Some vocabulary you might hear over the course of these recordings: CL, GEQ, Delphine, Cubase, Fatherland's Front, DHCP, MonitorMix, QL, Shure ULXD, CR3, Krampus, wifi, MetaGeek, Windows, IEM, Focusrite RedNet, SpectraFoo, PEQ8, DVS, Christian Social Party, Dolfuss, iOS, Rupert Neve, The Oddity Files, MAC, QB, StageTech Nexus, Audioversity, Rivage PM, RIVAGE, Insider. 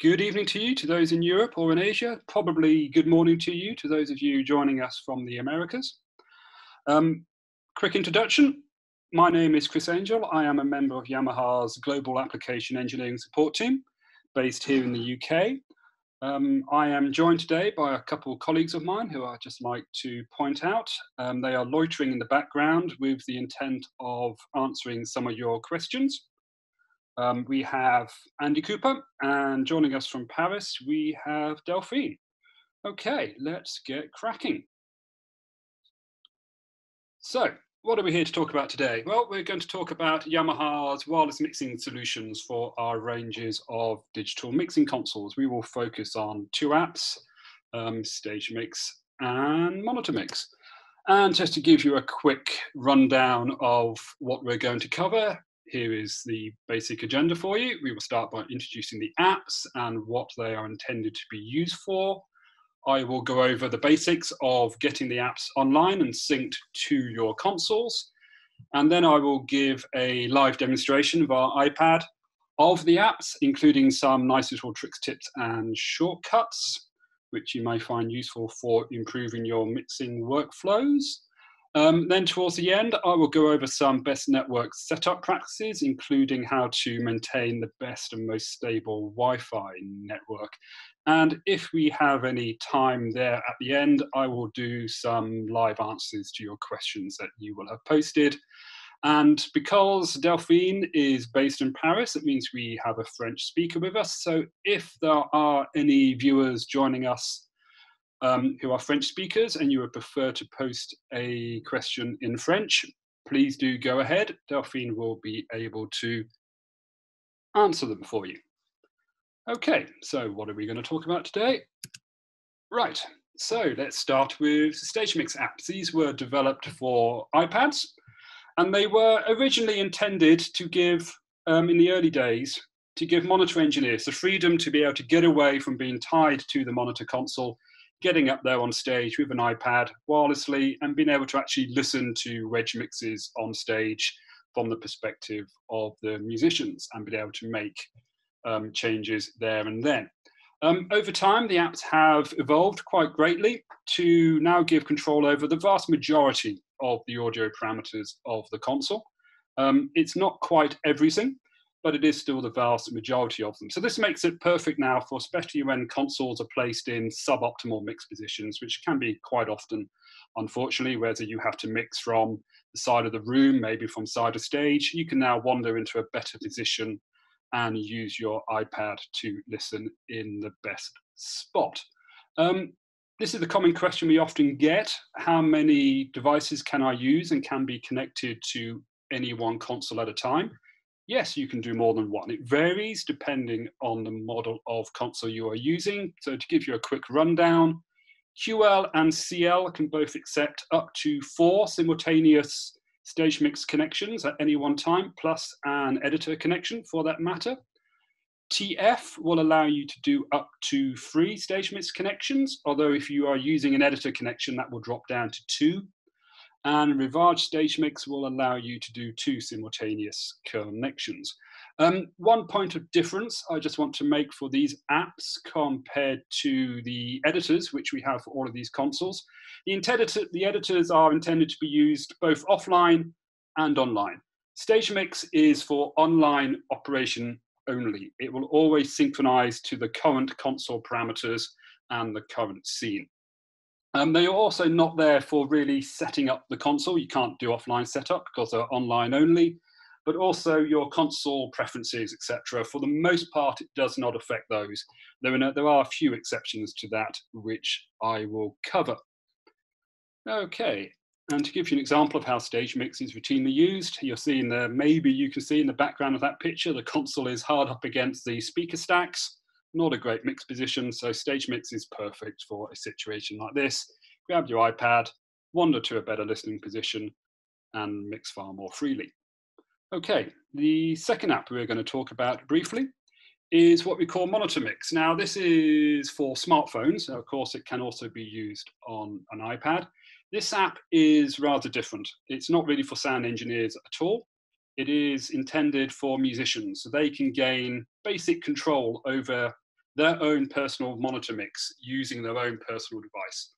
Good evening to you, to those in Europe or in Asia. Probably good morning to you, to those of you joining us from the Americas. Quick introduction. My name is Chris Angel. I am a member of Yamaha's Global Application Engineering Support Team, based here in the UK. I am joined today by a couple of colleagues of mine who I'd just like to point out. They are loitering in the background with the intent of answering some of your questions. We have Andy Cooper, and joining us from Paris, we have Delphine. Okay, let's get cracking. So, what are we here to talk about today? Well, we're going to talk about Yamaha's wireless mixing solutions for our ranges of digital mixing consoles. We will focus on two apps, StageMix and MonitorMix. And just to give you a quick rundown of what we're going to cover, here is the basic agenda for you. We will start by introducing the apps and what they are intended to be used for. I will go over the basics of getting the apps online and synced to your consoles. And then I will give a live demonstration via iPad of the apps, including some nice little tricks, tips, and shortcuts, which you may find useful for improving your mixing workflows. Then towards the end, I will go over some best network setup practices, including how to maintain the best and most stable Wi-Fi network. And if we have any time there at the end, I will do some live answers to your questions that you will have posted. And because Delphine is based in Paris, it means we have a French speaker with us. So if there are any viewers joining us who are French speakers and you would prefer to post a question in French, please do go ahead. Delphine will be able to answer them for you. Okay, so what are we going to talk about today? Right, so let's start with StageMix apps. These were developed for iPads, and they were originally intended to give, in the early days, to give monitor engineers the freedom to be able to get away from being tied to the monitor console, getting up there on stage with an iPad wirelessly and being able to actually listen to wedge mixes on stage from the perspective of the musicians and being able to make changes there and then. Over time, the apps have evolved quite greatly to now give control over the vast majority of the audio parameters of the console. It's not quite everything, but it is still the vast majority of them. So this makes it perfect now for, especially when consoles are placed in suboptimal mix positions, which can be quite often, unfortunately, whether you have to mix from the side of the room, maybe from side of stage, you can now wander into a better position and use your iPad to listen in the best spot. This is the common question we often get: how many devices can I use and can be connected to any one console at a time? Yes, you can do more than one. It varies depending on the model of console you are using. So to give you a quick rundown, QL and CL can both accept up to 4 simultaneous StageMix connections at any one time, plus an editor connection for that matter. TF will allow you to do up to 3 StageMix connections, although if you are using an editor connection, that will drop down to 2. And RIVAGE StageMix will allow you to do 2 simultaneous connections. One point of difference I just want to make for these apps compared to the editors, which we have for all of these consoles: the editors are intended to be used both offline and online. StageMix is for online operation only. It will always synchronize to the current console parameters and the current scene. They are also not there for really setting up the console. You can't do offline setup because they're online only, but also your console preferences, etc. For the most part, it does not affect those. There are a few exceptions to that, which I will cover. Okay, and to give you an example of how StageMix is routinely used, you're seeing there, maybe you can see in the background of that picture, the console is hard up against the speaker stacks. Not a great mix position, so StageMix is perfect for a situation like this. Grab your iPad, wander to a better listening position, and mix far more freely. Okay, the second app we're going to talk about briefly is what we call MonitorMix. Now, this is for smartphones. Of course, it can also be used on an iPad. This app is rather different. It's not really for sound engineers at all. It is intended for musicians, so they can gain basic control over their own personal monitor mix using their own personal device.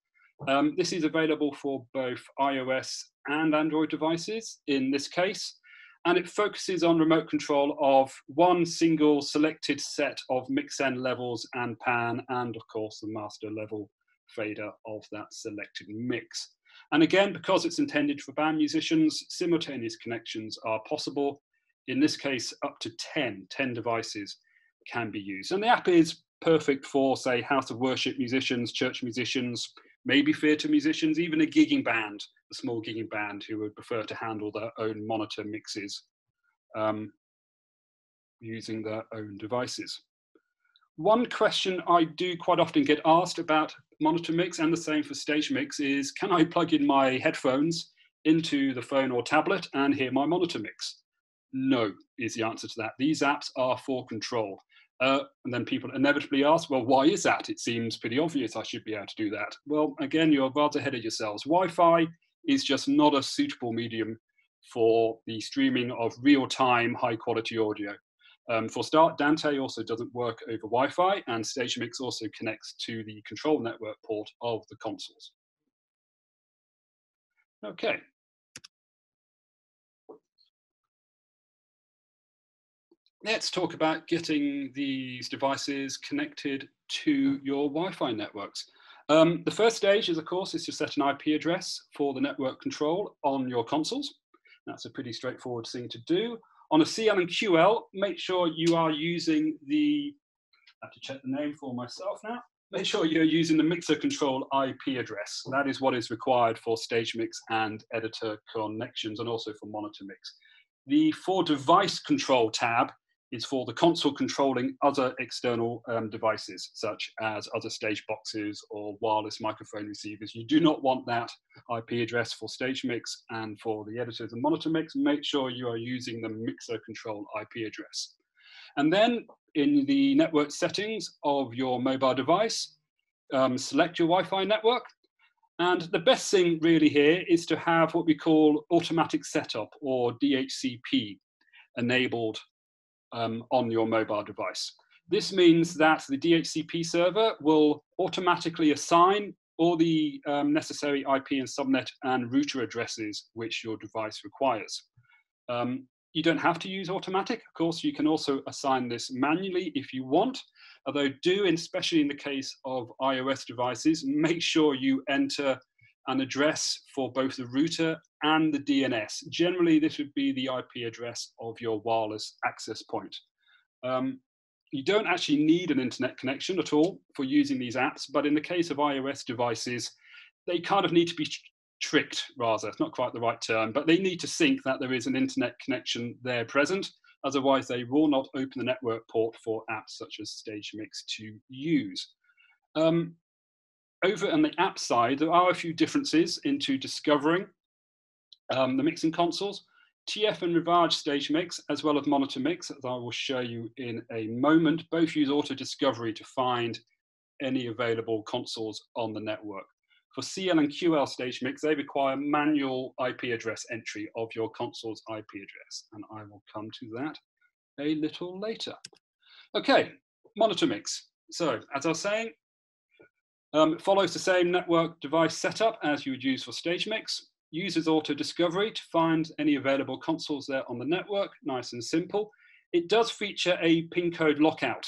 This is available for both iOS and Android devices in this case, and it focuses on remote control of one single selected set of mix-end levels and pan, and of course the master level fader of that selected mix. And again, because it's intended for band musicians, simultaneous connections are possible. In this case, up to 10 devices can be used. And the app is perfect for, say, house of worship musicians, church musicians, maybe theatre musicians, even a gigging band, a small gigging band who would prefer to handle their own monitor mixes using their own devices. One question I do quite often get asked about MonitorMix, and the same for StageMix, is can I plug in my headphones into the phone or tablet and hear my MonitorMix? No, is the answer to that. These apps are for control. And then people inevitably ask, well, why is that? It seems pretty obvious I should be able to do that. Well, again, you're rather ahead of yourselves. Wi-Fi is just not a suitable medium for the streaming of real-time, high-quality audio. For a start, Dante also doesn't work over Wi-Fi, and StageMix also connects to the control network port of the consoles. Okay. Let's talk about getting these devices connected to your Wi-Fi networks. The first stage is, of course, to set an IP address for the network control on your consoles. That's a pretty straightforward thing to do. On a CL and QL, make sure you are using the, I have to check the name for myself now, make sure you're using the mixer control IP address. That is what is required for StageMix and editor connections, and also for MonitorMix. The for device control tab is for the console controlling other external devices, such as other stage boxes or wireless microphone receivers. You do not want that IP address for StageMix, and for the editors and MonitorMix, make sure you are using the mixer control IP address. And then in the network settings of your mobile device, select your Wi-Fi network. And the best thing really here is to have what we call automatic setup, or DHCP, enabled on your mobile device. This means that the DHCP server will automatically assign all the necessary IP and subnet and router addresses which your device requires. You don't have to use automatic. Of course, you can also assign this manually if you want, although do, especially in the case of iOS devices, make sure you enter an address for both the router and the DNS. Generally, this would be the IP address of your wireless access point. You don't actually need an internet connection at all for using these apps, but in the case of iOS devices, they kind of need to be tricked, rather. It's not quite the right term, but they need to think that there is an internet connection there present. Otherwise, they will not open the network port for apps such as StageMix to use. Over on the app side, there are a few differences into discovering the mixing consoles. TF and RIVAGE StageMix, as well as MonitorMix, as I will show you in a moment, both use auto-discovery to find any available consoles on the network. For CL and QL StageMix, they require manual IP address entry of your console's IP address, and I will come to that a little later. Okay, MonitorMix. So, as I was saying, it follows the same network device setup as you would use for StageMix. Uses auto-discovery to find any available consoles there on the network, nice and simple. It does feature a pin code lockout,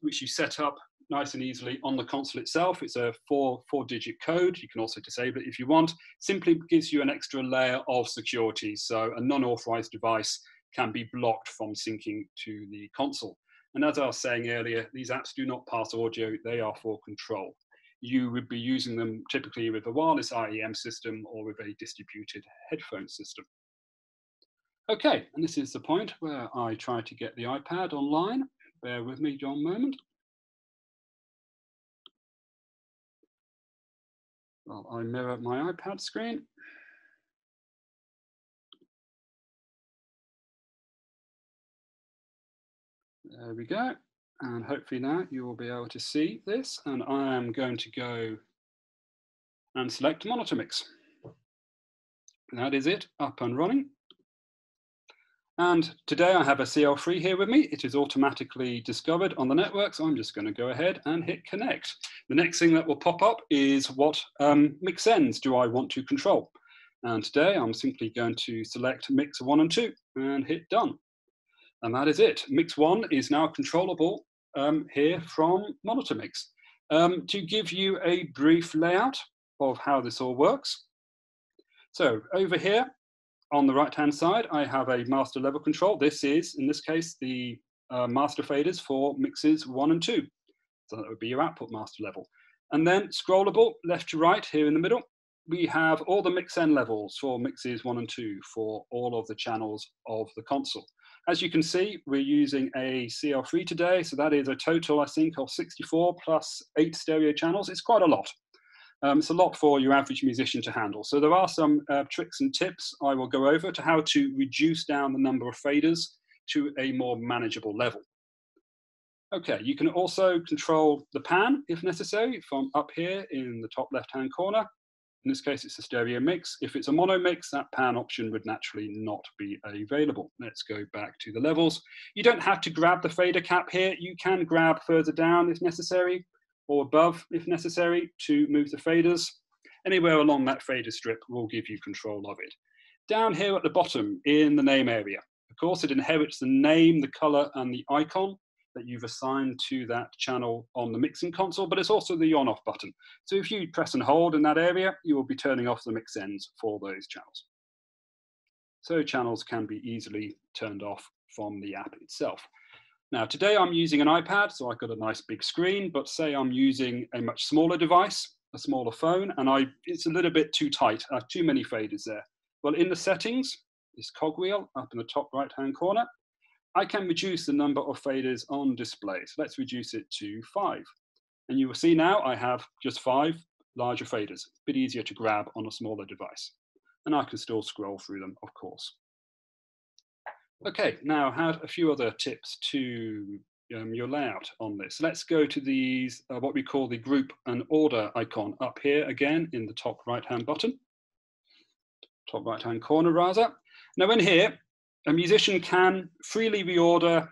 which you set up nice and easily on the console itself. It's a four-digit code. You can also disable it if you want. Simply gives you an extra layer of security, so a non-authorized device can be blocked from syncing to the console. And as I was saying earlier, these apps do not pass audio, they are for control. You would be using them typically with a wireless IEM system or with a distributed headphone system. Okay, and this is the point where I try to get the iPad online. Bear with me one moment. Well, I mirror my iPad screen. There we go, and hopefully now you will be able to see this, and I am going to go and select MonitorMix. That is it, up and running. And today I have a CL3 here with me. It is automatically discovered on the network, so I'm just going to go ahead and hit connect. The next thing that will pop up is what mix ends do I want to control. And today I'm simply going to select mix 1 and 2 and hit done. And that is it. Mix 1 is now controllable here from MonitorMix. To give you a brief layout of how this all works. So over here, on the right-hand side, I have a master level control. This is, in this case, the master faders for mixes 1 and 2. So that would be your output master level. And then scrollable, left to right, here in the middle, we have all the mix end levels for mixes 1 and 2 for all of the channels of the console. As you can see, we're using a CL3 today. So that is a total, I think, of 64 plus 8 stereo channels. It's quite a lot. It's a lot for your average musician to handle. So there are some tricks and tips I will go over to how to reduce down the number of faders to a more manageable level. Okay, you can also control the pan if necessary from up here in the top left-hand corner. In this case, it's a stereo mix. If it's a mono mix, that pan option would naturally not be available. Let's go back to the levels. You don't have to grab the fader cap here. You can grab further down if necessary, or above if necessary, to move the faders. Anywhere along that fader strip will give you control of it. Down here at the bottom in the name area, of course, it inherits the name, the color, and the icon that you've assigned to that channel on the mixing console, but it's also the on-off button. So if you press and hold in that area, you will be turning off the mix ends for those channels. So channels can be easily turned off from the app itself. Now, today I'm using an iPad, so I've got a nice big screen, but say I'm using a much smaller device, a smaller phone, and it's a little bit too tight. I have too many faders there. Well, in the settings, this cogwheel up in the top right-hand corner, I can reduce the number of faders on display. So let's reduce it to 5. And you will see now I have just 5 larger faders, a bit easier to grab on a smaller device. And I can still scroll through them, of course. Okay, now I had a few other tips to your layout on this. Let's go to these, what we call the group and order icon up here again in the top right-hand button, top right-hand corner rather. Now in here, a musician can freely reorder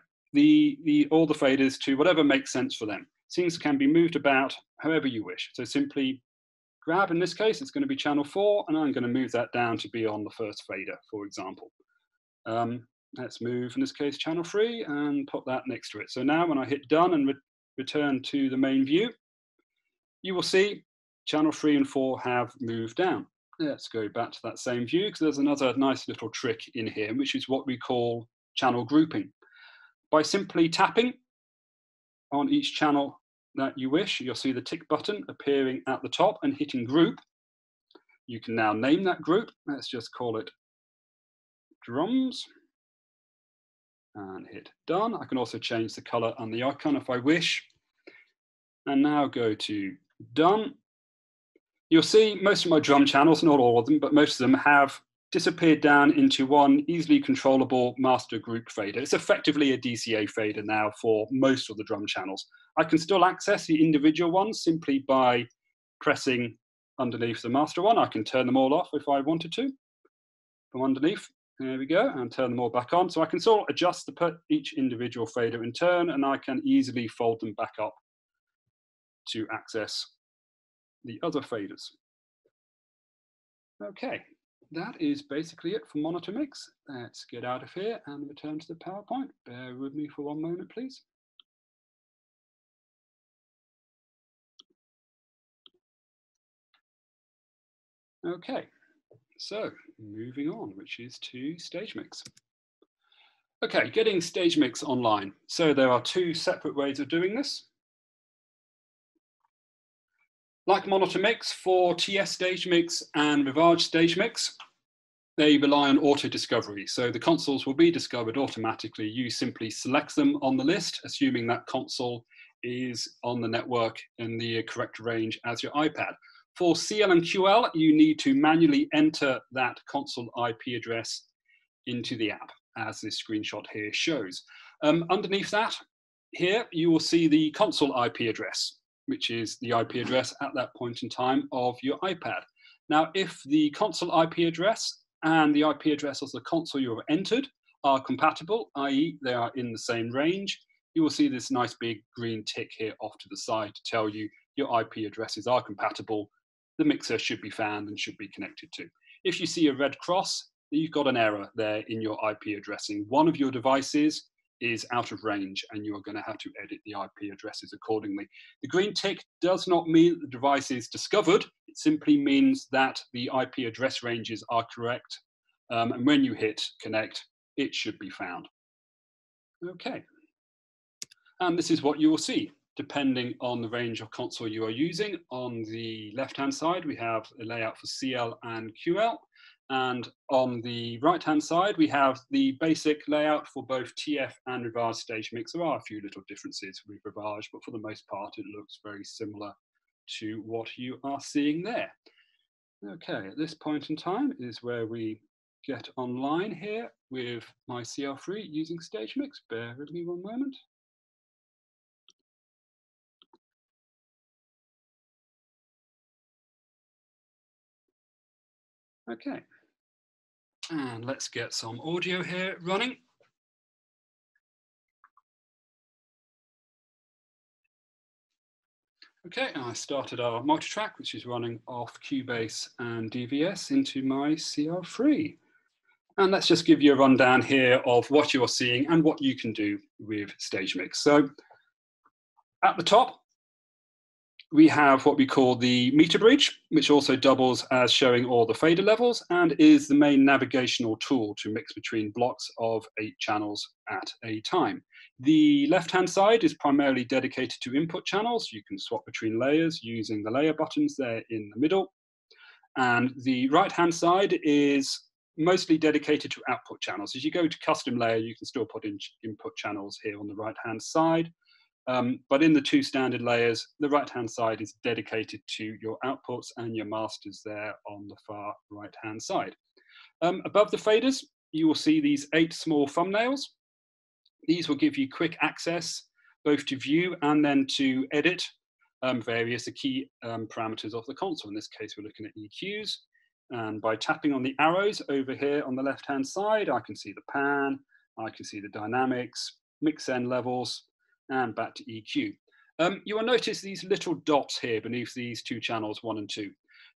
all the faders to whatever makes sense for them. Things can be moved about however you wish. So simply grab, in this case, it's going to be channel 4, and I'm going to move that down to be on the first fader, for example. Let's move, in this case, channel 3 and put that next to it. So now when I hit done and return to the main view, you will see channel 3 and 4 have moved down. Let's go back to that same view because there's another nice little trick in here, which is what we call channel grouping. By simply tapping on each channel that you wish, you'll see the tick button appearing at the top and hitting group. You can now name that group. Let's just call it drums. And hit done. I can also change the color and the icon if I wish. And now go to done. You'll see most of my drum channels, not all of them, but most of them have disappeared down into one easily controllable master group fader. It's effectively a DCA fader now for most of the drum channels. I can still access the individual ones simply by pressing underneath the master one. I can turn them all off if I wanted to from underneath. There we go, and turn them all back on. So I can sort of adjust each individual fader in turn, and I can easily fold them back up to access the other faders. Okay, that is basically it for MonitorMix. Let's get out of here and return to the PowerPoint. Bear with me for one moment, please. Okay. So moving on, which is to StageMix. Okay, getting StageMix online. So there are two separate ways of doing this. Like MonitorMix, for TS StageMix and RIVAGE StageMix, they rely on auto discovery. So the consoles will be discovered automatically. You simply select them on the list, assuming that console is on the network in the correct range as your iPad. For CL and QL, you need to manually enter that console IP address into the app, as this screenshot here shows. Underneath that, here, you will see the console IP address, which is the IP address at that point in time of your iPad. Now, if the console IP address and the IP address of the console you have entered are compatible, i.e. they are in the same range, you will see this nice big green tick here off to the side to tell you your IP addresses are compatible, the mixer should be found and should be connected to. If you see a red cross, you've got an error there in your IP addressing. One of your devices is out of range and you are going to have to edit the IP addresses accordingly. The green tick does not mean that the device is discovered, it simply means that the IP address ranges are correct, and when you hit connect, it should be found. Okay, and this is what you will see depending on the range of console you are using. On the left-hand side, we have a layout for CL and QL. And on the right-hand side, we have the basic layout for both TF and Rivage StageMix. There are a few little differences with Rivage, but for the most part, it looks very similar to what you are seeing there. Okay, at this point in time is where we get online here with my CR3 using StageMix. Bear with me one moment. Okay, and let's get some audio here running. Okay, and I started our multitrack, which is running off Cubase and DVS into my CR3. And let's just give you a rundown here of what you're seeing and what you can do with StageMix. So at the top, we have what we call the meter bridge, which also doubles as showing all the fader levels and is the main navigational tool to mix between blocks of 8 channels at a time. The left-hand side is primarily dedicated to input channels. You can swap between layers using the layer buttons there in the middle. And the right-hand side is mostly dedicated to output channels. As you go to custom layer, you can still put in input channels here on the right-hand side. But in the two standard layers, the right-hand side is dedicated to your outputs and your masters there on the far right-hand side. Above the faders, you will see these 8 small thumbnails. These will give you quick access both to view and then to edit various key parameters of the console. In this case, we're looking at EQs. And by tapping on the arrows over here on the left-hand side, I can see the pan, I can see the dynamics, mix end levels, and back to EQ. You will notice these little dots here beneath these two channels, 1 and 2.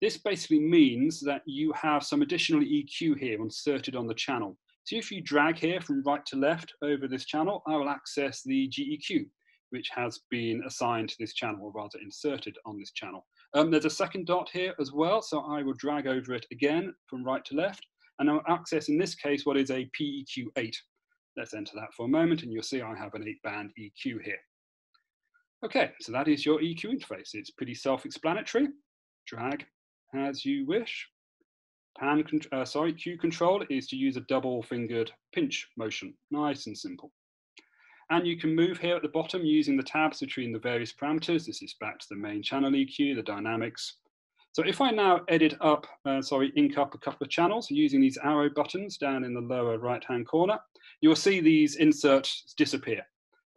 This basically means that you have some additional EQ here inserted on the channel. So if you drag here from right to left over this channel, I will access the GEQ, which has been assigned to this channel, or rather inserted on this channel. There's a second dot here as well, so I will drag over it again from right to left, and I'll access in this case what is a PEQ8. Let's enter that for a moment, and you'll see I have an 8-band EQ here. Okay, so that is your EQ interface. It's pretty self-explanatory. Drag as you wish. Q control is to use a double-fingered pinch motion. Nice and simple. And you can move here at the bottom using the tabs between the various parameters. This is back to the main channel EQ, the dynamics. So if I now ink up a couple of channels using these arrow buttons down in the lower right-hand corner, you will see these inserts disappear.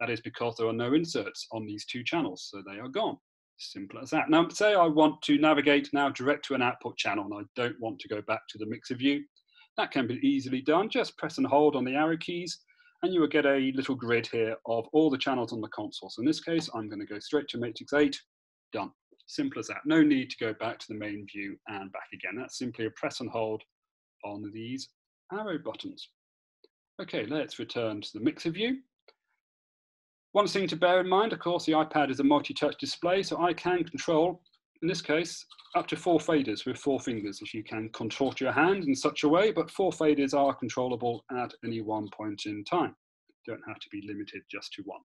That is because there are no inserts on these two channels, so they are gone. Simple as that. Now, say I want to navigate now direct to an output channel, and I don't want to go back to the mixer view. That can be easily done. Just press and hold on the arrow keys, and you will get a little grid here of all the channels on the console. So in this case, I'm going to go straight to matrix 8. Done. Simple as that. No need to go back to the main view and back again. That's simply a press and hold on these arrow buttons. Okay, let's return to the mixer view. One thing to bear in mind, of course, the iPad is a multi-touch display, so I can control, in this case, up to 4 faders with 4 fingers, if you can contort your hand in such a way, but 4 faders are controllable at any one point in time. Don't have to be limited just to one.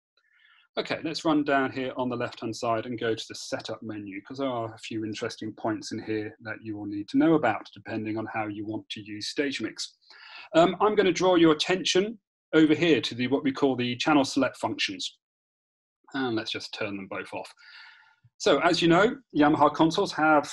Okay, let's run down here on the left-hand side and go to the setup menu, because there are a few interesting points in here that you will need to know about, depending on how you want to use StageMix. I'm going to draw your attention over here to what we call the channel select functions. And let's just turn them both off. So as you know, Yamaha consoles have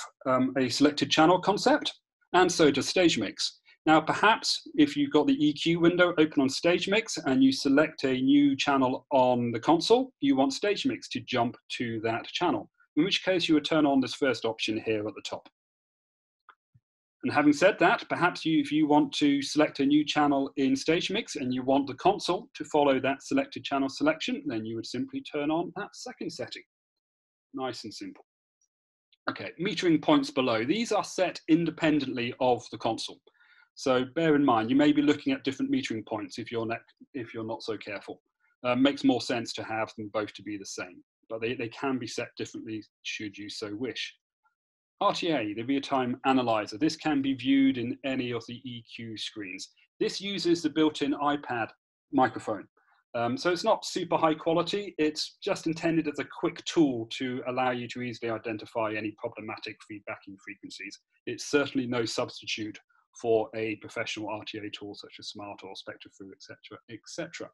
a selected channel concept, and so does StageMix. Now, perhaps if you've got the EQ window open on StageMix and you select a new channel on the console, you want StageMix to jump to that channel, in which case you would turn on this first option here at the top. And having said that, perhaps if you want to select a new channel in StageMix and you want the console to follow that selected channel selection, then you would simply turn on that second setting. Nice and simple. Okay, metering points below. These are set independently of the console. So bear in mind, you may be looking at different metering points if you're not so careful. Makes more sense to have them both to be the same, but they can be set differently should you so wish. RTA, the real-time analyzer. This can be viewed in any of the EQ screens. This uses the built-in iPad microphone. So it's not super high quality. It's just intended as a quick tool to allow you to easily identify any problematic feedbacking frequencies. It's certainly no substitute for a professional RTA tool such as Smart or SpectraFoo, etc., etc.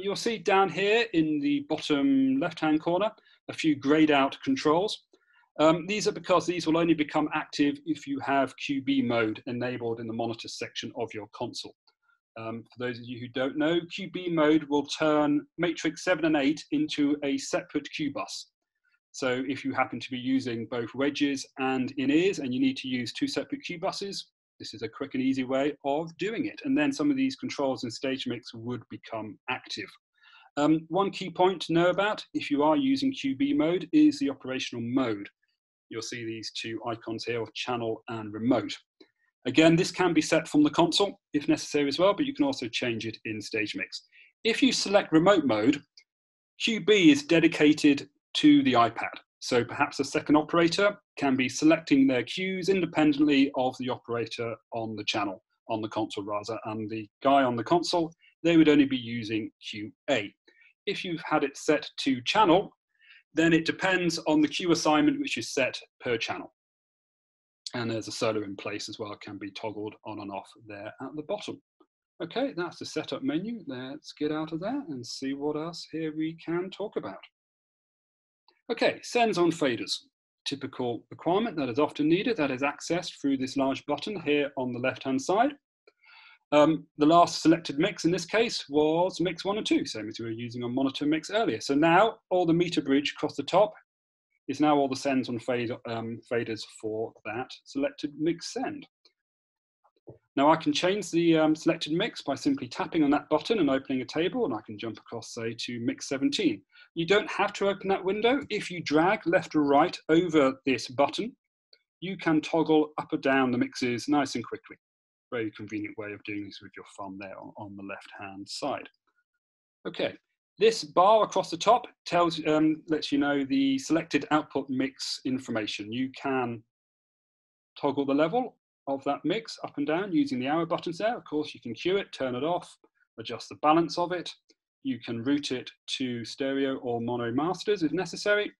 You'll see down here in the bottom left-hand corner a few grayed-out controls. These are because these will only become active if you have QB mode enabled in the monitor section of your console. For those of you who don't know, QB mode will turn matrix 7 and 8 into a separate Q bus. So if you happen to be using both wedges and in-ears and you need to use two separate Q buses, this is a quick and easy way of doing it. And then some of these controls in StageMix would become active. One key point to know about if you are using QB mode is the operational mode. You'll see these two icons here of channel and remote. Again, this can be set from the console if necessary as well, but you can also change it in StageMix. If you select remote mode, QB is dedicated to the iPad. So perhaps a second operator can be selecting their cues independently of the operator on the channel, on the console rather, and the guy on the console, they would only be using QA. If you've had it set to channel, then it depends on the cue assignment which is set per channel. And there's a solo in place as well, can be toggled on and off there at the bottom. Okay, that's the setup menu. Let's get out of there and see what else here we can talk about. Okay, sends on faders. Typical requirement that is often needed, that is accessed through this large button here on the left-hand side. The last selected mix in this case was mix 1 and 2, same as we were using on monitor mix earlier. So now all the meter bridge across the top is now all the sends on faders for that selected mix send. Now I can change the selected mix by simply tapping on that button and opening a table, and I can jump across, say, to mix 17. You don't have to open that window. If you drag left or right over this button, you can toggle up or down the mixes nice and quickly. Very convenient way of doing this with your thumb there on the left-hand side. Okay, this bar across the top tells, lets you know the selected output mix information. You can toggle the level of that mix up and down using the arrow buttons there. Of course, you can cue it, turn it off, adjust the balance of it. You can route it to stereo or mono masters if necessary.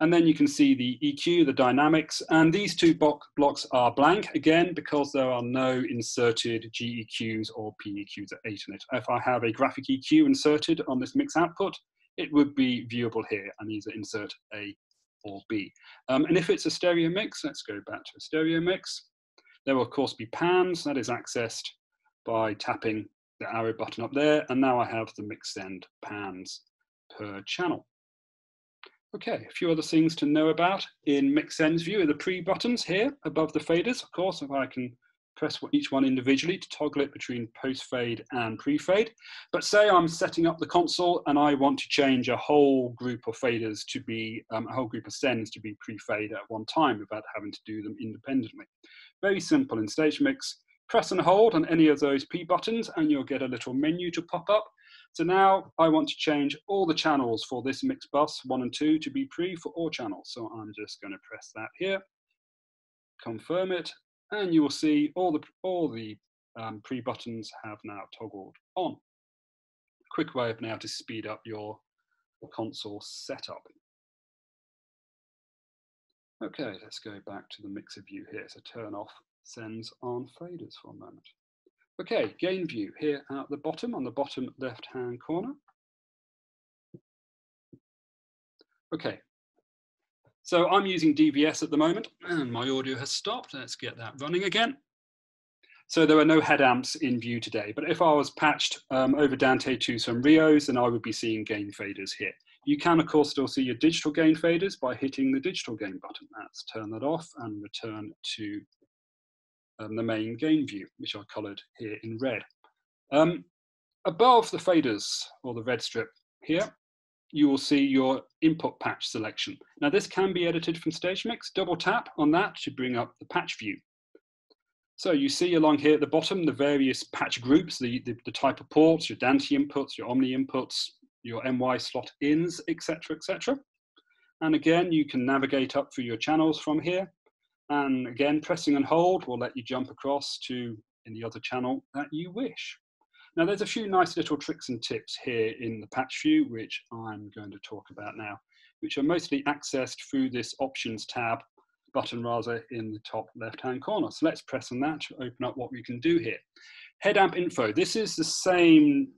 And then you can see the EQ, the dynamics, and these two blocks are blank, again, because there are no inserted GEQs or PEQs at 8 in it. If I have a graphic EQ inserted on this mix output, it would be viewable here, and either insert A or B. And if it's a stereo mix, let's go back to a stereo mix. There will, of course, be PAMs. That is accessed by tapping the arrow button up there, and now I have the mix send PAMs per channel. Okay, a few other things to know about in Mix Sends view are the pre-buttons here above the faders. Of course, if I can press each one individually to toggle it between post-fade and pre-fade. But say I'm setting up the console and I want to change a whole group of faders to be, a whole group of sends to be pre-fade at one time without having to do them independently. Very simple in StageMix. Press and hold on any of those P-buttons and you'll get a little menu to pop up. So now I want to change all the channels for this mix bus 1 and 2 to be pre for all channels. So I'm just going to press that here, confirm it, and you will see all the pre buttons have now toggled on. Quick way of now to speed up your console setup. Okay, let's go back to the mixer view here. So turn off sends on faders for a moment. Okay, gain view here at the bottom, on the bottom left-hand corner. Okay, so I'm using DVS at the moment, and my audio has stopped. Let's get that running again. So there are no head amps in view today, but if I was patched over Dante to some Rios, then I would be seeing gain faders here. You can, of course, still see your digital gain faders by hitting the digital gain button. Let's turn that off and return to the main game view, which are coloured here in red. Above the faders, or the red strip here, you will see your input patch selection. Now this can be edited from StageMix. Double tap on that to bring up the patch view. So you see along here at the bottom the various patch groups, the type of ports, your Dante inputs, your Omni inputs, your MY slot ins, etc., etc. And again, you can navigate up through your channels from here. And again, pressing and hold will let you jump across to any other channel that you wish. Now, there's a few nice little tricks and tips here in the patch view, which I'm going to talk about now, which are mostly accessed through this Options tab button rather in the top left-hand corner. So let's press on that to open up what we can do here. Headamp info. This is the same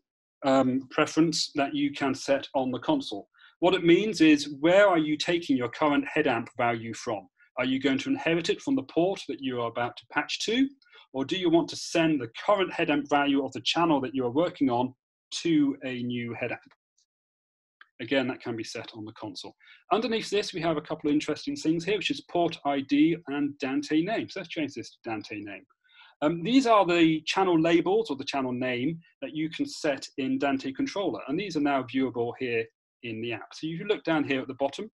preference that you can set on the console. What it means is, where are you taking your current headamp value from? Are you going to inherit it from the port that you are about to patch to? Or do you want to send the current headamp value of the channel that you are working on to a new headamp? Again, that can be set on the console. Underneath this, we have a couple of interesting things here, which is port ID and Dante name. So let's change this to Dante name. These are the channel labels or the channel name that you can set in Dante Controller. And these are now viewable here in the app. So if you look down here at the bottom,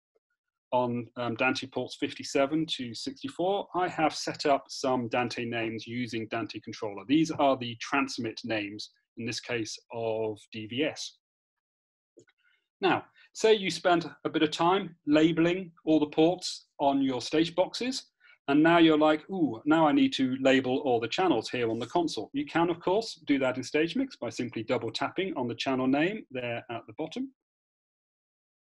on Dante ports 57 to 64, I have set up some Dante names using Dante Controller. These are the transmit names, in this case of DVS. Now, say you spent a bit of time labeling all the ports on your stage boxes, and now you're like, ooh, now I need to label all the channels here on the console. You can, of course, do that in StageMix by simply double tapping on the channel name there at the bottom.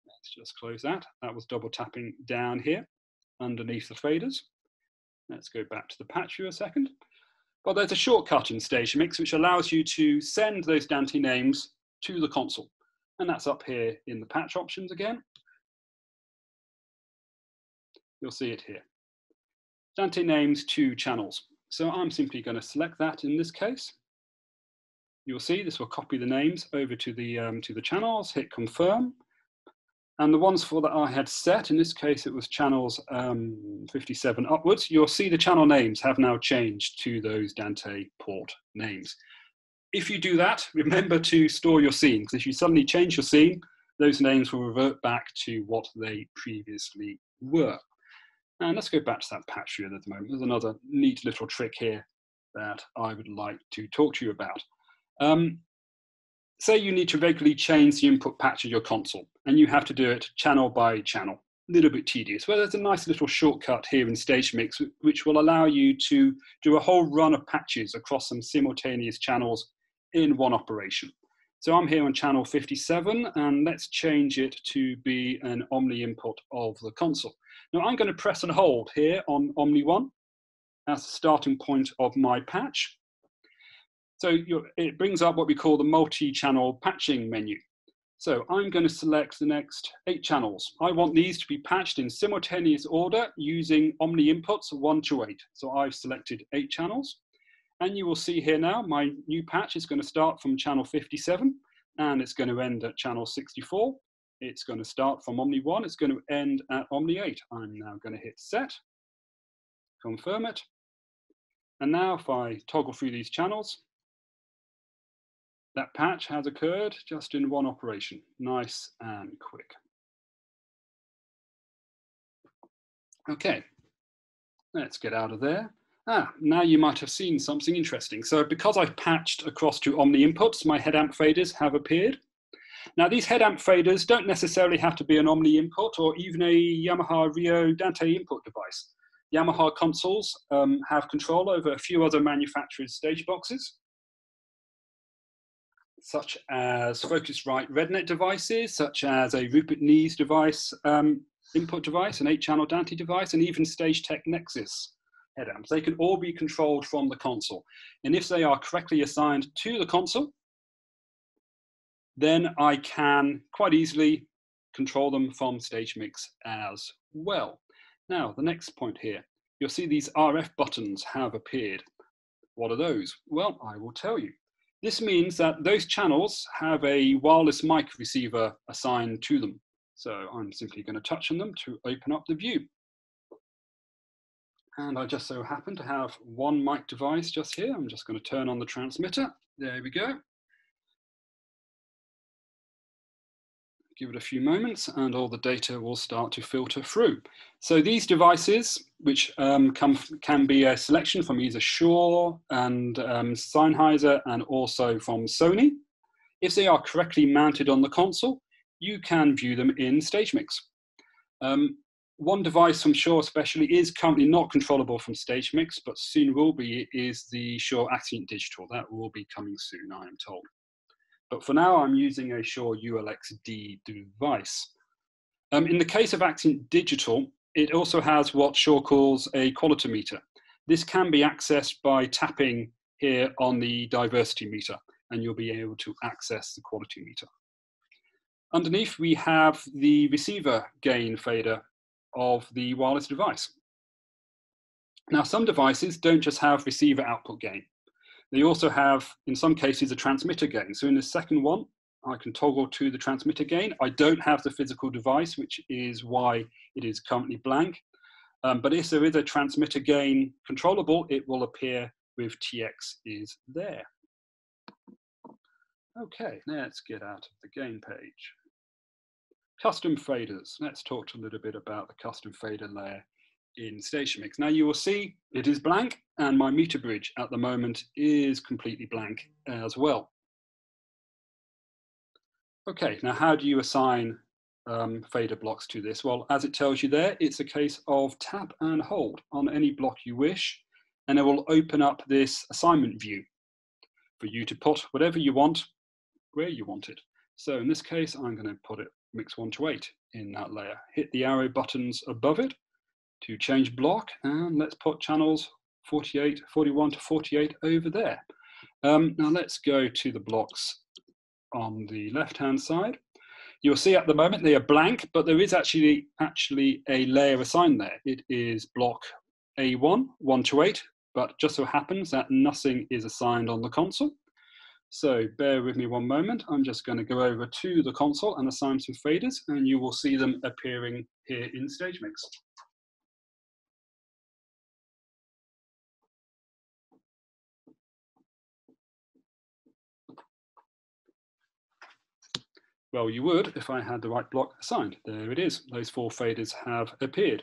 Let's just close that. That was double tapping down here underneath the faders. Let's go back to the patch view a second. Well, there's a shortcut in StageMix which allows you to send those Dante names to the console. And that's up here in the patch options again. You'll see it here. Dante names to channels. So I'm simply going to select that in this case. You'll see this will copy the names over to the channels, hit confirm. And the ones for that I had set, in this case it was channels 57 upwards, you'll see the channel names have now changed to those Dante port names. If you do that, remember to store your scene, because if you suddenly change your scene, those names will revert back to what they previously were. And let's go back to that patch view at the moment. There's another neat little trick here that I would like to talk to you about. Say you need to regularly change the input patch of your console, and you have to do it channel by channel. A little bit tedious. Well, there's a nice little shortcut here in StageMix, which will allow you to do a whole run of patches across some simultaneous channels in one operation. So I'm here on channel 57, and let's change it to be an Omni input of the console. Now, I'm going to press and hold here on Omni 1 as the starting point of my patch. So it brings up what we call the multi-channel patching menu. So I'm going to select the next 8 channels. I want these to be patched in simultaneous order using Omni inputs 1 to 8. So I've selected 8 channels. And you will see here now, my new patch is going to start from channel 57, and it's going to end at channel 64. It's going to start from Omni 1, it's going to end at Omni 8. I'm now going to hit set, confirm it. And now if I toggle through these channels, that patch has occurred just in one operation. Nice and quick. Okay, let's get out of there. Now you might have seen something interesting. So because I've patched across to Omni inputs, my headamp faders have appeared. Now these headamp faders don't necessarily have to be an Omni input or even a Yamaha Rio Dante input device. Yamaha consoles have control over a few other manufacturers' stage boxes, such as Focusrite RedNet devices, such as a Rupert Neve device, input device, an 8-channel Dante device, and even StageTech Nexus headamps. They can all be controlled from the console. And if they are correctly assigned to the console, then I can quite easily control them from StageMix as well. Now, the next point here, you'll see these RF buttons have appeared. What are those? Well, I will tell you. This means that those channels have a wireless mic receiver assigned to them. So I'm simply going to touch on them to open up the view. And I just so happen to have one mic device just here. I'm just going to turn on the transmitter. There we go. Give it a few moments and all the data will start to filter through. So these devices, which can be a selection from either Shure and Sennheiser and also from Sony, if they are correctly mounted on the console, you can view them in StageMix. One device from Shure especially is currently not controllable from StageMix, but soon will be, is the Shure Axient Digital. That will be coming soon, I am told. But for now, I'm using a Shure ULXD device. In the case of Axient Digital, it also has what Shure calls a qualitometer. This can be accessed by tapping here on the diversity meter, and you'll be able to access the quality meter. Underneath, we have the receiver gain fader of the wireless device. Now, some devices don't just have receiver output gain. They also have, in some cases, a transmitter gain. So in the second one, I can toggle to the transmitter gain. I don't have the physical device, which is why it is currently blank. But if there is a transmitter gain controllable, it will appear with TX is there. Okay, let's get out of the gain page. Custom faders. Let's talk a little bit about the custom fader layer in StageMix. Now you will see it is blank, and my meter bridge at the moment is completely blank as well. Okay, now how do you assign fader blocks to this? Well, as it tells you there, it's a case of tap and hold on any block you wish, and it will open up this assignment view for you to put whatever you want, where you want it. So in this case, I'm going to put it mix 1 to 8 in that layer. Hit the arrow buttons above it to change block, and let's put channels 48, 41 to 48 over there. Now let's go to the blocks on the left-hand side. You'll see at the moment they are blank, but there is actually a layer assigned there. It is block A1, 1 to 8, but just so happens that nothing is assigned on the console. So bear with me one moment. I'm just going to go over to the console and assign some faders, and you will see them appearing here in StageMix. Well, you would if I had the right block assigned. There it is. Those 4 faders have appeared.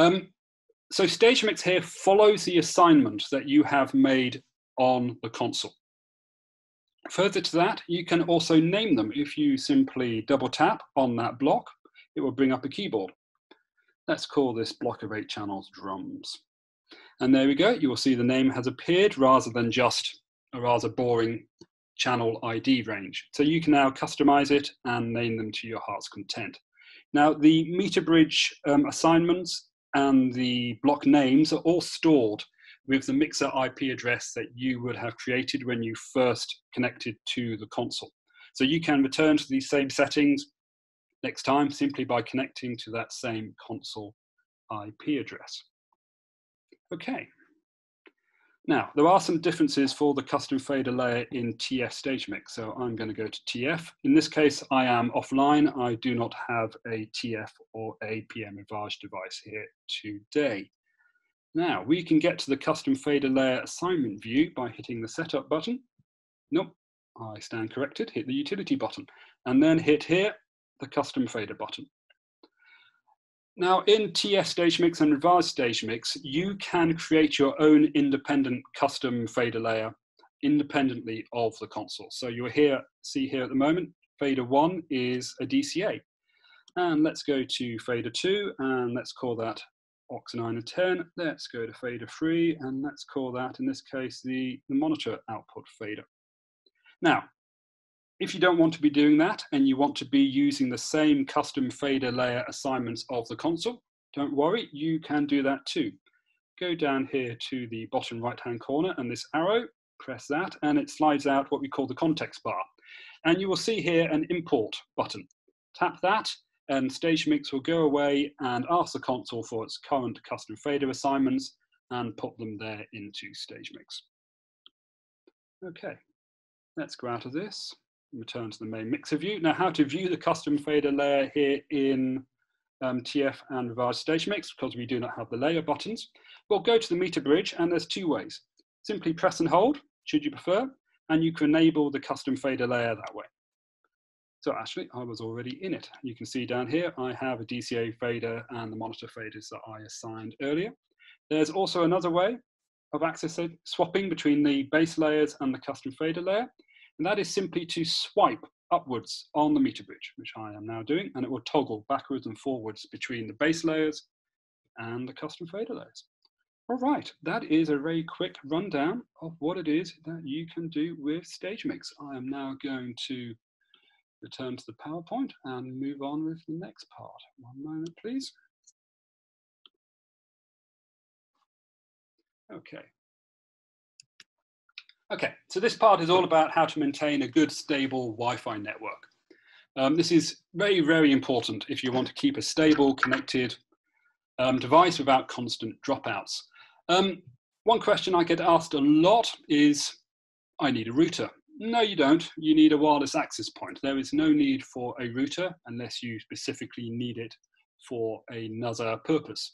So StageMix here follows the assignment that you have made on the console. Further to that, you can also name them. If you simply double tap on that block, it will bring up a keyboard. Let's call this block of 8 channels drums. And there we go. You will see the name has appeared rather than just a rather boring channel ID range. So you can now customize it and name them to your heart's content. Now the meter bridge assignments and the block names are all stored with the mixer IP address that you would have created when you first connected to the console. So you can return to these same settings next time simply by connecting to that same console IP address. Okay. Now, there are some differences for the custom fader layer in TF StageMix, so I'm going to go to TF. In this case, I am offline. I do not have a TF or a PMRivage device here today. Now, we can get to the custom fader layer assignment view by hitting the setup button. Nope, I stand corrected. Hit the utility button, and then hit here, the custom fader button. Now in TF StageMix and RIVAGE StageMix, you can create your own independent custom fader layer independently of the console. So you'll see here at the moment, fader 1 is a DCA. And let's go to fader 2, and let's call that aux 9 and 10. Let's go to fader 3, and let's call that, in this case, the monitor output fader. Now, if you don't want to be doing that and you want to be using the same custom fader layer assignments of the console, don't worry, you can do that too. Go down here to the bottom right-hand corner and this arrow, press that, and it slides out what we call the context bar. And you will see here an import button. Tap that and StageMix will go away and ask the console for its current custom fader assignments and put them there into StageMix. Okay, let's go out of this. Return to the main mixer view. Now, how to view the custom fader layer here in TF and Rivage StageMix because we do not have the layer buttons. We'll go to the meter bridge, and there's two ways. Simply press and hold, should you prefer, and you can enable the custom fader layer that way. So actually, I was already in it. You can see down here, I have a DCA fader and the monitor faders that I assigned earlier. There's also another way of accessing, swapping between the base layers and the custom fader layer, and that is simply to swipe upwards on the meter bridge, which I am now doing, and it will toggle backwards and forwards between the base layers and the custom fader layers. All right, that is a very quick rundown of what it is that you can do with StageMix. I am now going to return to the PowerPoint and move on with the next part. One moment, please. Okay, so this part is all about how to maintain a good, stable Wi-Fi network. This is very, very important if you want to keep a stable, connected device without constant dropouts. One question I get asked a lot is, I need a router. No, you don't. You need a wireless access point. There is no need for a router unless you specifically need it for another purpose.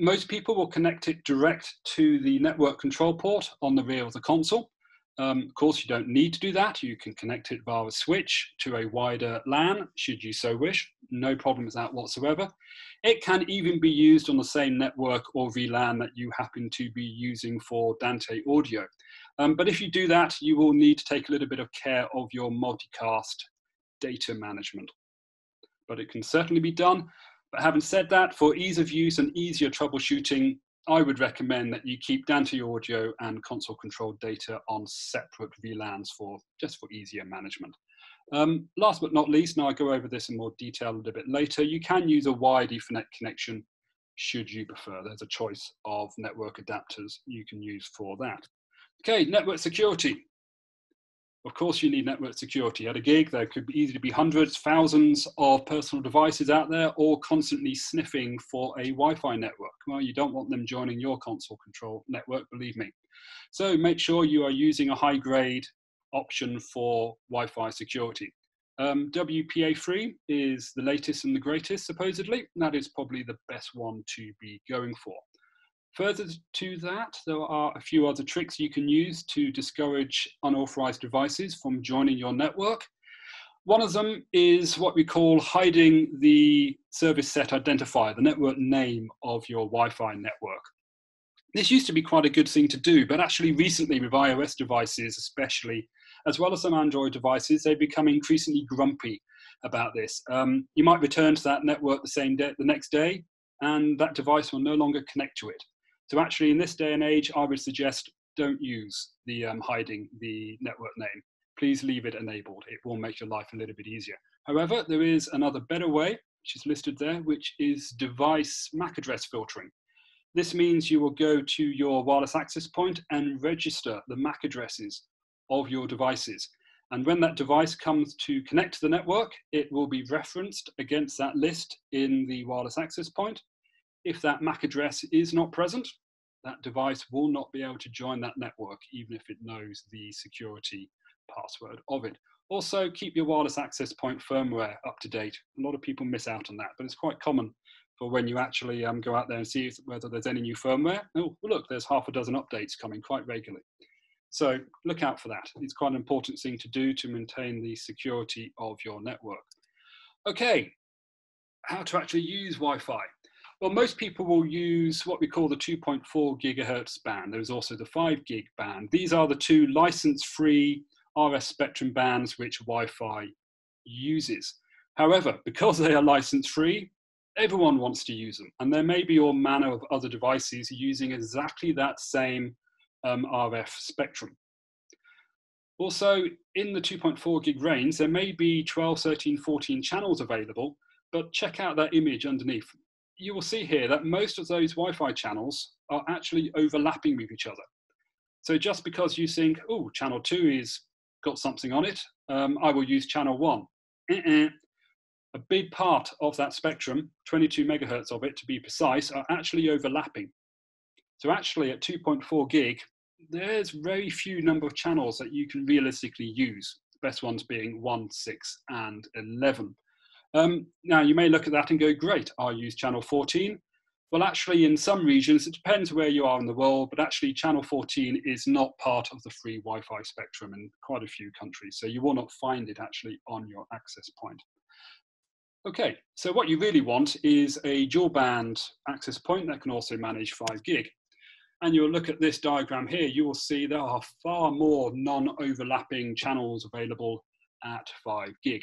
Most people will connect it direct to the network control port on the rear of the console. Of course, you don't need to do that. You can connect it via a switch to a wider LAN, should you so wish. No problem with that whatsoever. It can even be used on the same network or VLAN that you happen to be using for Dante Audio. But if you do that, you will need to take a little bit of care of your multicast data management. But it can certainly be done. But having said that, for ease of use and easier troubleshooting, I would recommend that you keep Dante Audio and console controlled data on separate VLANs just for easier management. Last but not least, and I'll go over this in more detail a little bit later, you can use a wired Ethernet connection should you prefer. There's a choice of network adapters you can use for that. Okay, network security. Of course, you need network security. At a gig, there could easily be hundreds, thousands of personal devices out there, all constantly sniffing for a Wi-Fi network. Well, you don't want them joining your console control network, believe me. So make sure you are using a high-grade option for Wi-Fi security. WPA3 is the latest and the greatest, supposedly. That is probably the best one to be going for. Further to that, there are a few other tricks you can use to discourage unauthorized devices from joining your network. One of them is what we call hiding the service set identifier, the network name of your Wi-Fi network. This used to be quite a good thing to do, but actually recently with iOS devices especially, as well as some Android devices, they've become increasingly grumpy about this. You might return to that network the next day, and that device will no longer connect to it. So actually, in this day and age, I would suggest don't use the hiding the network name. Please leave it enabled. It will make your life a little bit easier. However, there is another better way, which is listed there, which is device MAC address filtering. This means you will go to your wireless access point and register the MAC addresses of your devices. And when that device comes to connect to the network, it will be referenced against that list in the wireless access point. If that MAC address is not present, that device will not be able to join that network, even if it knows the security password of it. Also, keep your wireless access point firmware up to date. A lot of people miss out on that, but it's quite common for when you actually go out there and see whether there's any new firmware. Oh, look, there's half a dozen updates coming quite regularly. So look out for that. It's quite an important thing to do to maintain the security of your network. Okay, how to actually use Wi-Fi. Well, most people will use what we call the 2.4 gigahertz band. There's also the 5 gig band. These are the two license-free RF spectrum bands which Wi-Fi uses. However, because they are license-free, everyone wants to use them. And there may be all manner of other devices using exactly that same RF spectrum. Also, in the 2.4 gig range, there may be 12, 13, 14 channels available, but check out that image underneath. You will see here that most of those Wi-Fi channels are actually overlapping with each other. So just because you think, oh, channel 2 is got something on it, I will use channel 1. A big part of that spectrum, 22 megahertz of it to be precise, are actually overlapping. So actually at 2.4 gig, there's very few number of channels that you can realistically use, the best ones being 1, 6, and 11. Now, you may look at that and go, great, I'll use channel 14. Well, actually, in some regions, it depends where you are in the world, but actually channel 14 is not part of the free Wi-Fi spectrum in quite a few countries, so you will not find it actually on your access point. Okay, so what you really want is a dual band access point that can also manage 5 gig. And you'll look at this diagram here, you will see there are far more non-overlapping channels available at 5 gig.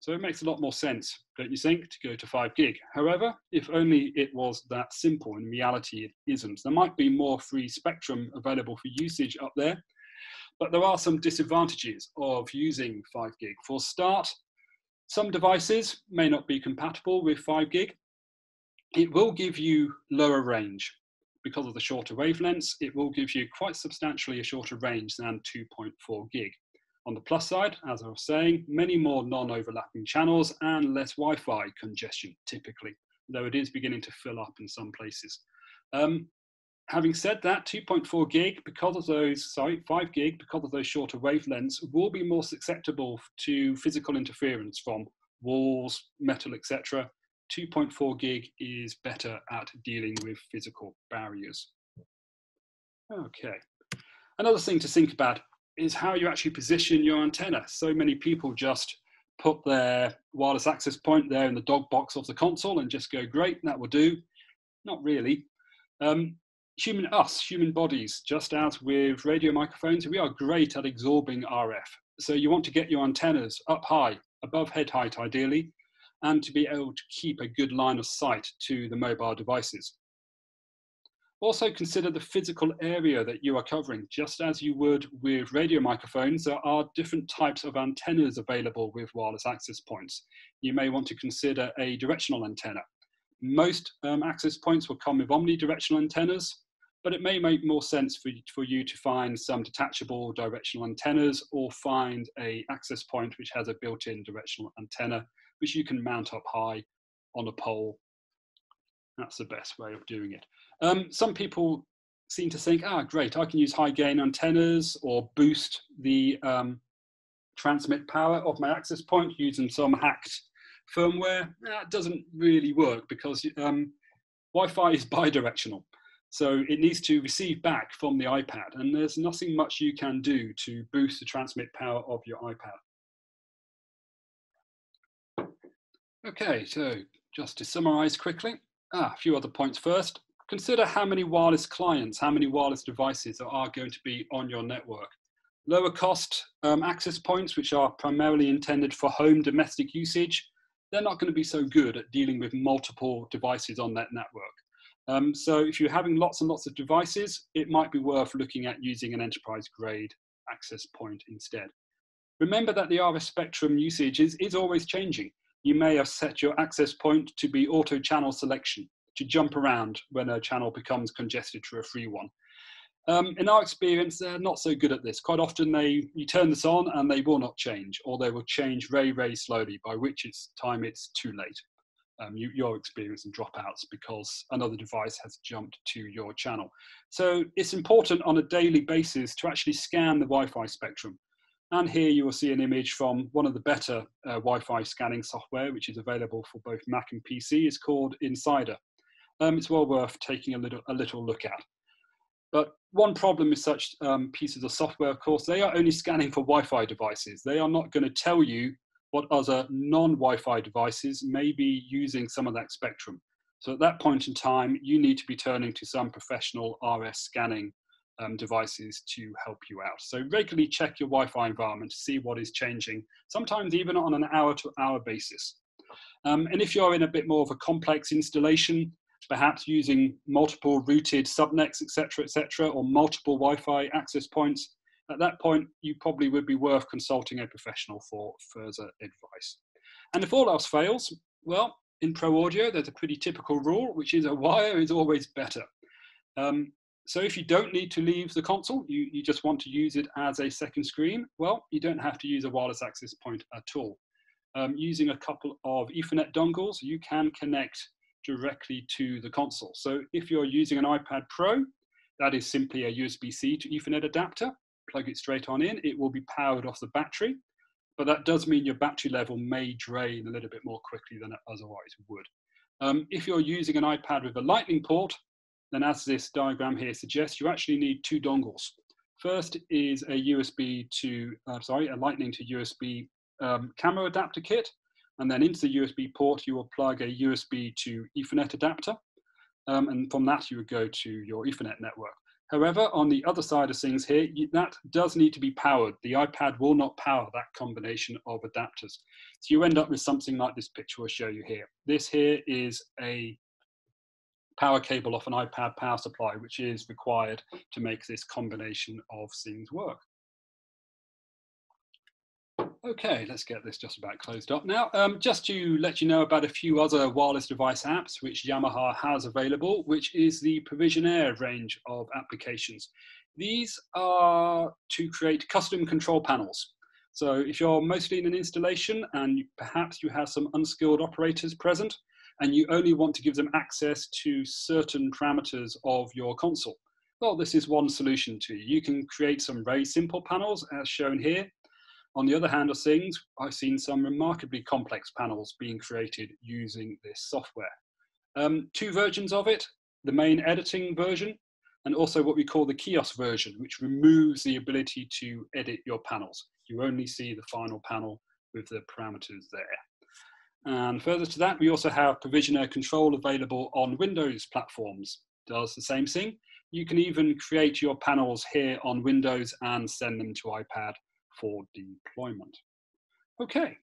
So it makes a lot more sense, don't you think, to go to 5 gig. However, if only it was that simple. In reality, it isn't. There might be more free spectrum available for usage up there, but there are some disadvantages of using 5 gig. For a start, some devices may not be compatible with 5 gig. It will give you lower range. Because of the shorter wavelengths, it will give you quite substantially a shorter range than 2.4 gig. On the plus side, as I was saying, many more non-overlapping channels and less Wi-Fi congestion, typically, though it is beginning to fill up in some places. Having said that, 2.4 gig, because of those, sorry, 5 gig, because of those shorter wavelengths, will be more susceptible to physical interference from walls, metal, etc. 2.4 gig is better at dealing with physical barriers. Okay. Another thing to think about is how you actually position your antenna. So many people just put their wireless access point there in the dog box of the console and just go, great, that will do. Not really. Human bodies, just as with radio microphones, we are great at absorbing RF. So you want to get your antennas up high, above head height ideally, and to be able to keep a good line of sight to the mobile devices. Also consider the physical area that you are covering. Just as you would with radio microphones, there are different types of antennas available with wireless access points. You may want to consider a directional antenna. Most access points will come with omnidirectional antennas, but it may make more sense for you to find some detachable directional antennas or find an access point which has a built-in directional antenna, which you can mount up high on a pole. That's the best way of doing it. Some people seem to think, ah, great, I can use high gain antennas or boost the transmit power of my access point using some hacked firmware. That doesn't really work because Wi-Fi is bidirectional. So it needs to receive back from the iPad, and there's nothing much you can do to boost the transmit power of your iPad. Okay, so just to summarize quickly, a few other points first. Consider how many wireless clients, how many wireless devices are going to be on your network. Lower cost access points, which are primarily intended for home domestic usage, they're not going to be so good at dealing with multiple devices on that network. So if you're having lots and lots of devices, it might be worth looking at using an enterprise grade access point instead. Remember that the RF spectrum usage is always changing. You may have set your access point to be auto channel selection, to jump around when a channel becomes congested to a free one. In our experience, they're not so good at this. Quite often you turn this on and they will not change, or they will change very, very slowly, by which time it's too late. You're experiencing dropouts because another device has jumped to your channel. So it's important on a daily basis to actually scan the Wi-Fi spectrum. And here you will see an image from one of the better Wi-Fi scanning software, which is available for both Mac and PC. It's called Insider. It's well worth taking a little look at. But one problem with such pieces of software, of course, they are only scanning for Wi-Fi devices. They are not going to tell you what other non-Wi-Fi devices may be using some of that spectrum. So at that point in time, you need to be turning to some professional RF scanning devices to help you out. So regularly check your Wi-Fi environment to see what is changing, sometimes even on an hour-to-hour basis. And if you're in a bit more of a complex installation, perhaps using multiple routed subnets, etc., or multiple Wi-Fi access points, at that point, you probably would be worth consulting a professional for further advice. And if all else fails, well, in Pro Audio, there's a pretty typical rule, which is a wire is always better. So if you don't need to leave the console, you just want to use it as a second screen, well, you don't have to use a wireless access point at all. Using a couple of Ethernet dongles, you can connect directly to the console. So if you're using an iPad Pro, that is simply a USB-C to Ethernet adapter. Plug it straight on in. It will be powered off the battery. but that does mean your battery level may drain a little bit more quickly than it otherwise would. If you're using an iPad with a lightning port, then as this diagram here suggests, you actually need two dongles. First is a a lightning to USB camera adapter kit, and then into the USB port you will plug a USB to Ethernet adapter, and from that you would go to your Ethernet network. However, on the other side of things here, that does need to be powered. The iPad will not power that combination of adapters. So you end up with something like this picture I'll show you here. This here is a power cable off an iPad power supply, which is required to make this combination of things work. Okay, let's get this just about closed up now. Just to let you know about a few other wireless device apps which Yamaha has available, which is the Provisionaire range of applications. These are to create custom control panels. So if you're mostly in an installation and perhaps you have some unskilled operators present and you only want to give them access to certain parameters of your console, well, this is one solution to you. You can create some very simple panels as shown here. On the other hand of things, I've seen some remarkably complex panels being created using this software. Two versions of it, the main editing version, and also what we call the kiosk version, which removes the ability to edit your panels. You only see the final panel with the parameters there. And further to that, we also have Provisionaire Control available on Windows platforms. Does the same thing. You can even create your panels here on Windows and send them to iPad for deployment. Okay,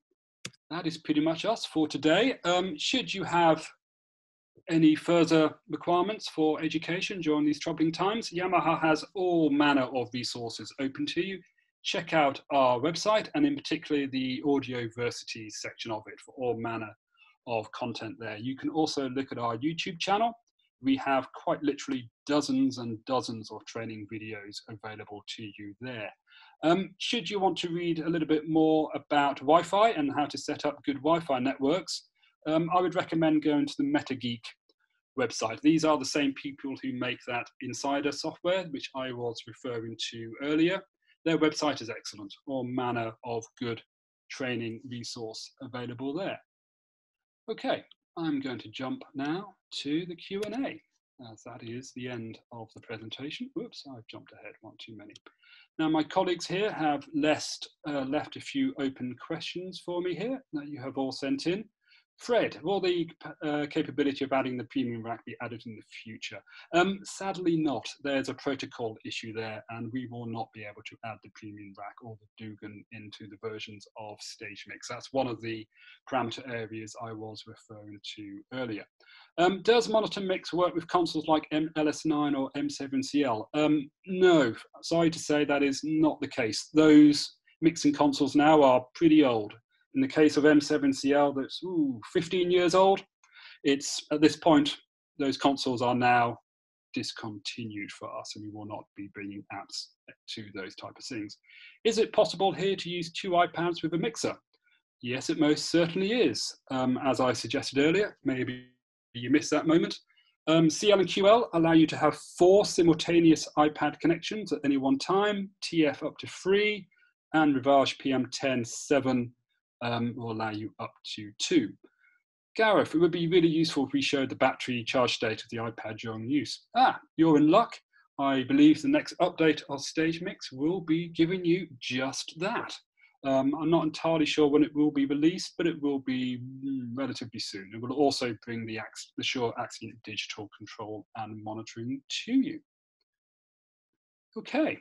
that is pretty much us for today. Should you have any further requirements for education during these troubling times, Yamaha has all manner of resources open to you. Check out our website, and in particular the Audioversity section of it for all manner of content there. You can also look at our YouTube channel. We have quite literally dozens and dozens of training videos available to you there. Should you want to read a little bit more about Wi-Fi and how to set up good Wi-Fi networks, I would recommend going to the MetaGeek website. These are the same people who make that Insider software, which I was referring to earlier. Their website is excellent, all manner of good training resource available there. Okay, I'm going to jump now to the Q&A, as that is the end of the presentation. Whoops, I've jumped ahead one too many. Now, my colleagues here have left a few open questions for me here that you have all sent in. Fred, will the capability of adding the premium rack be added in the future? Sadly not. There's a protocol issue there, and we will not be able to add the premium rack or the Dugan into the versions of StageMix. That's one of the parameter areas I was referring to earlier. Does MonitorMix work with consoles like LS9 or M7CL? No, sorry to say that is not the case. Those mixing consoles now are pretty old. In the case of M7CL, that's 15 years old. It's at this point, those consoles are now discontinued for us, and we will not be bringing apps to those type of things. Is it possible here to use two iPads with a mixer? Yes, it most certainly is. As I suggested earlier, maybe you missed that moment. CL and QL allow you to have 4 simultaneous iPad connections at any one time, TF up to 3, and Rivage PM10.7 will allow you up to 2. Gareth, it would be really useful if we showed the battery charge state of the iPad during use. Ah, you're in luck. I believe the next update of StageMix will be giving you just that. I'm not entirely sure when it will be released, but it will be relatively soon. It will also bring the Shure Axient Digital control and monitoring to you. Okay.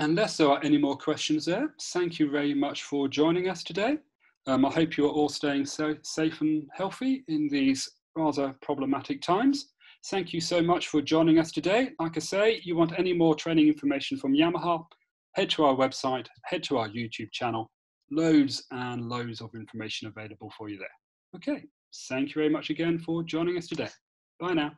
Unless there are any more questions there, thank you very much for joining us today. I hope you are all staying so safe and healthy in these rather problematic times. Thank you so much for joining us today. Like I say, you want any more training information from Yamaha, head to our website, head to our YouTube channel, loads and loads of information available for you there. Okay, thank you very much again for joining us today. Bye now.